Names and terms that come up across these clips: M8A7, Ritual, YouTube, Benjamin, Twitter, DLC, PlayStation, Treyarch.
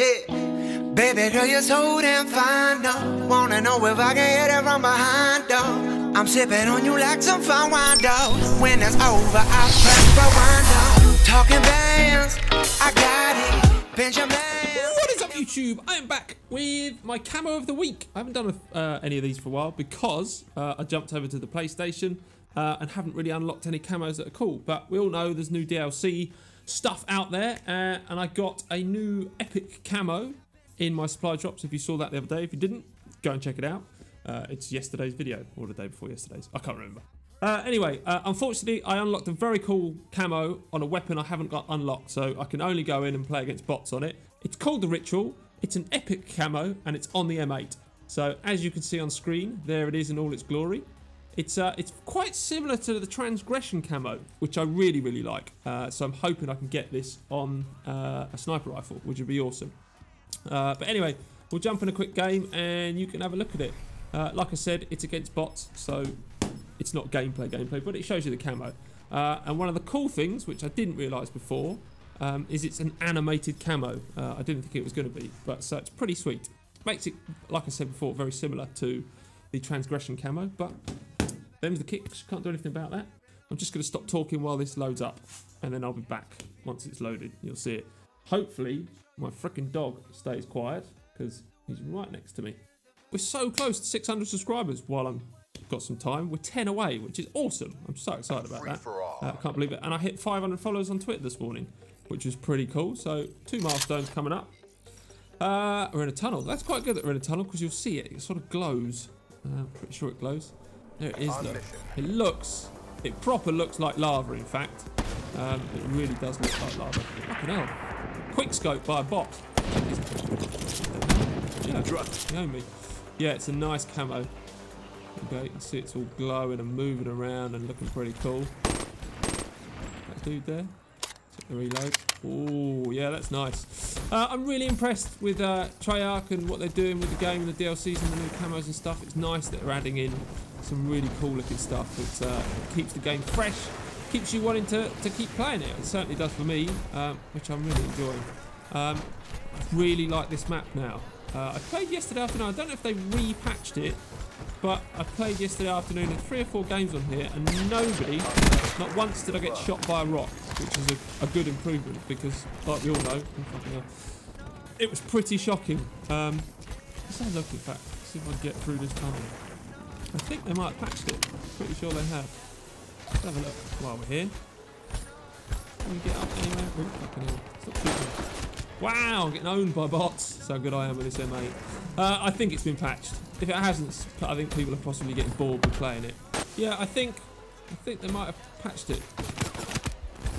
Yeah. Baby girl, you're so damn fine, though. Wanna know if I can hit it from behind, though. I'm sipping on you like some fine wine, though. When it's over, I press rewind, though. Talking bands, I got it. Benjamin. What is up, YouTube? I am back with my camo of the week. I haven't done any of these for a while because I jumped over to the PlayStation and haven't really unlocked any camos that are cool. But we all know there's new DLC stuff out there, and I got a new epic camo in my supply drops. If you saw that the other day, if you didn't, go and check it out. It's yesterday's video, or the day before yesterday's, I can't remember. Anyway, unfortunately I unlocked a very cool camo on a weapon I haven't got unlocked, so I can only go in and play against bots on it. It's called the Ritual. It's an epic camo and it's on the M8. So as you can see on screen, there it is in all its glory. It's quite similar to the Transgression camo, which I really, really like. So I'm hoping I can get this on a sniper rifle, which would be awesome. But anyway, we'll jump in a quick game and you can have a look at it. Like I said, it's against bots, so it's not gameplay, but it shows you the camo. And one of the cool things, which I didn't realise before, is it's an animated camo. I didn't think it was going to be, but so it's pretty sweet. Makes it, like I said before, very similar to the Transgression camo, but... them's the kicks, can't do anything about that. I'm just going to stop talking while this loads up, and then I'll be back once it's loaded. You'll see it. Hopefully, my freaking dog stays quiet, because he's right next to me. We're so close to 600 subscribers while I've got some time. We're 10 away, which is awesome. I'm so excited about that. I can't believe it. And I hit 500 followers on Twitter this morning, which was pretty cool. So, 2 milestones coming up. We're in a tunnel. That's quite good that we're in a tunnel, because you'll see it. It sort of glows. I'm pretty sure it glows. There it is, though. It proper looks like lava, in fact. It really does look like lava. Fucking hell. Quick scope by a bot. Yeah, me. Yeah, it's a nice camo. Okay, you can see it's all glowing and moving around and looking pretty cool. That dude there. Check the reload. Oh, yeah, that's nice. I'm really impressed with Treyarch and what they're doing with the game and the DLCs and the new camos and stuff. It's nice that they're adding in some really cool looking stuff. It keeps the game fresh, keeps you wanting to keep playing it. It certainly does for me, which I'm really enjoying. I really like this map now. I played yesterday afternoon. I don't know if they repatched it, but I played yesterday afternoon and 3 or 4 games on here, and nobody, not once did I get shot by a rock, which is a good improvement because, like we all know, it was pretty shocking. Let's have a look, in fact, see if I can get through this tunnel. I think they might have patched it. Pretty sure they have. Let's have a look while we're here. Can we get up anywhere? Ooh, fucking hell. Stop shooting. Wow, I'm getting owned by bots. That's how good I am with this M8. I think it's been patched. If it hasn't, I think people are possibly getting bored with playing it. Yeah, I think they might have patched it.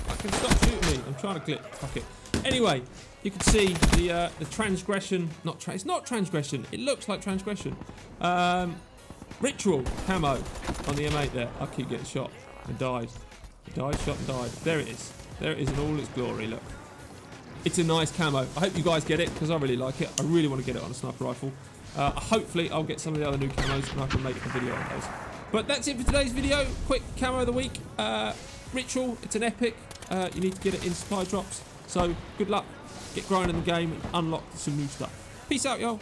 Fucking stop shooting me. I'm trying to clip. Fuck it. Anyway, you can see the Transgression. It's not Transgression. It looks like Transgression. Ritual camo on the M8 there. I keep getting shot and died. Died, shot and died. There it is. There it is in all its glory, look. It's a nice camo. I hope you guys get it because I really like it. I really want to get it on a sniper rifle. Hopefully I'll get some of the other new camos and I can make a video on those. But that's it for today's video. Quick camo of the week. Ritual, it's an epic. You need to get it in supply drops. So good luck. Get grinding the game and unlock some new stuff. Peace out, y'all.